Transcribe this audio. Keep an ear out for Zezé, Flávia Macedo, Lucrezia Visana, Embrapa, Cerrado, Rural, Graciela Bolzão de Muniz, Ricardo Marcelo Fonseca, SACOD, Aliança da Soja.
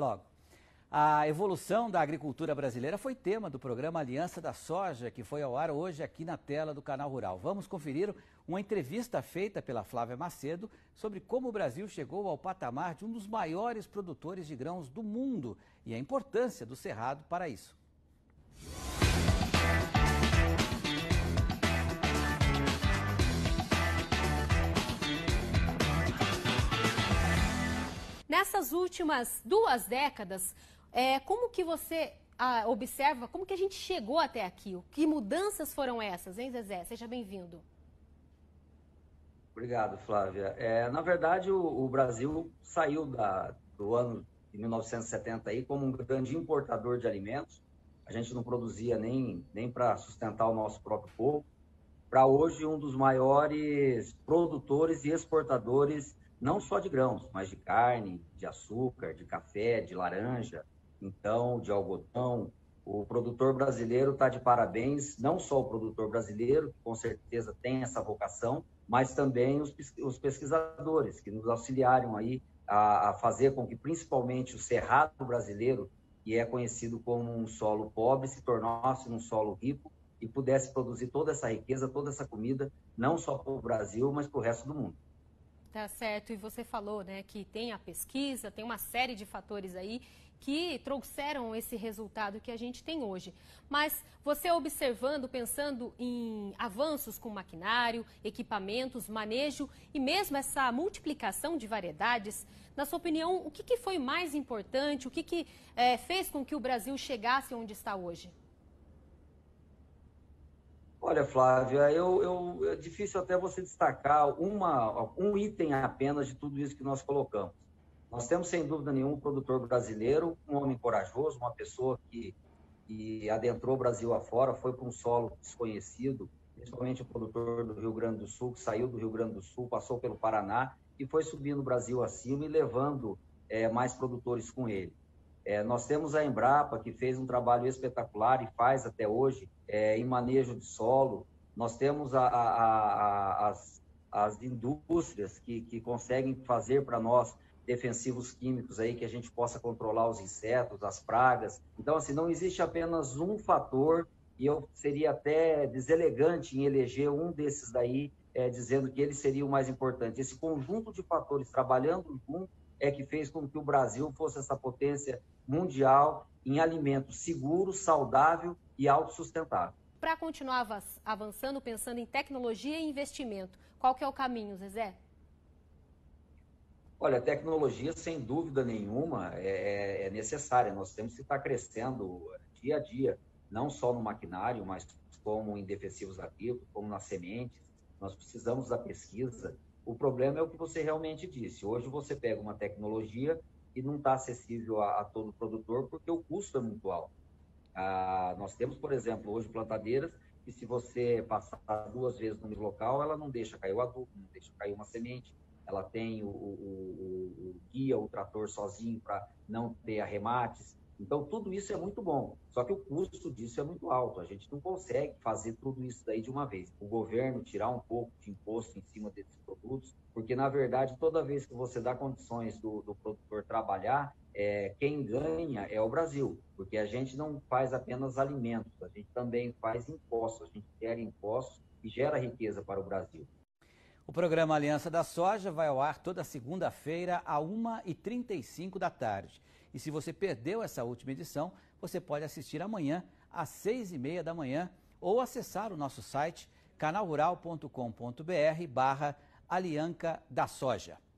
Logo, a evolução da agricultura brasileira foi tema do programa Aliança da Soja, que foi ao ar hoje aqui na tela do Canal Rural. Vamos conferir uma entrevista feita pela Flávia Macedo sobre como o Brasil chegou ao patamar de um dos maiores produtores de grãos do mundo e a importância do Cerrado para isso. Nessas últimas 2 décadas, como que você observa, como que a gente chegou até aqui? Que mudanças foram essas, hein, Zezé? Seja bem-vindo. Obrigado, Flávia. Na verdade, o Brasil saiu do ano de 1970 aí como um grande importador de alimentos. A gente não produzia nem para sustentar o nosso próprio povo. Para hoje, um dos maiores produtores e exportadores não só de grãos, mas de carne, de açúcar, de café, de laranja, então, de algodão. O produtor brasileiro está de parabéns, não só o produtor brasileiro, que com certeza tem essa vocação, mas também os pesquisadores, que nos auxiliaram aí a fazer com que, principalmente, o cerrado brasileiro, que é conhecido como um solo pobre, se tornasse um solo rico e pudesse produzir toda essa riqueza, toda essa comida, não só para o Brasil, mas para o resto do mundo. Tá certo, e você falou, né, que tem a pesquisa, tem uma série de fatores aí que trouxeram esse resultado que a gente tem hoje. Mas você observando, pensando em avanços com maquinário, equipamentos, manejo e mesmo essa multiplicação de variedades, na sua opinião, o que foi mais importante, o que fez com que o Brasil chegasse onde está hoje? Olha, Flávia, é difícil até você destacar um item apenas de tudo isso que nós colocamos. Nós temos, sem dúvida nenhuma, um produtor brasileiro, um homem corajoso, uma pessoa que adentrou o Brasil afora, foi para um solo desconhecido, principalmente o produtor do Rio Grande do Sul, que saiu do Rio Grande do Sul, passou pelo Paraná e foi subindo o Brasil acima e levando mais produtores com ele. Nós temos a Embrapa, que fez um trabalho espetacular e faz até hoje em manejo de solo. Nós temos as indústrias que conseguem fazer para nós defensivos químicos aí, que a gente possa controlar os insetos, as pragas. Então, assim, não existe apenas um fator, e eu seria até deselegante em eleger um desses daí, dizendo que ele seria o mais importante. Esse conjunto de fatores trabalhando junto é que fez com que o Brasil fosse essa potência mundial em alimento seguro, saudável e autossustentável. Para continuar avançando, pensando em tecnologia e investimento, qual que é o caminho, Zezé? Olha, a tecnologia, sem dúvida nenhuma, é necessária. Nós temos que estar crescendo dia a dia, não só no maquinário, mas como em defensivos agrícolas, como nas sementes. Nós precisamos da pesquisa. O problema é o que você realmente disse. Hoje você pega uma tecnologia e não está acessível a todo produtor porque o custo é muito alto. Nós temos, por exemplo, hoje plantadeiras que, se você passar 2 vezes no mesmo local, ela não deixa cair o adubo, não deixa cair uma semente, ela tem o guia, o trator sozinho para não ter arremates. Então, tudo isso é muito bom, só que o custo disso é muito alto. A gente não consegue fazer tudo isso daí de uma vez. O governo tirar um pouco de imposto em cima desses produtos, porque, na verdade, toda vez que você dá condições do produtor trabalhar, quem ganha é o Brasil, porque a gente não faz apenas alimentos, a gente também faz impostos, a gente gera impostos e gera riqueza para o Brasil. O programa Aliança da Soja vai ao ar toda segunda-feira, à 1h35 da tarde. E se você perdeu essa última edição, você pode assistir amanhã, às 6h30 da manhã, ou acessar o nosso site canalrural.com.br/Aliança da Soja.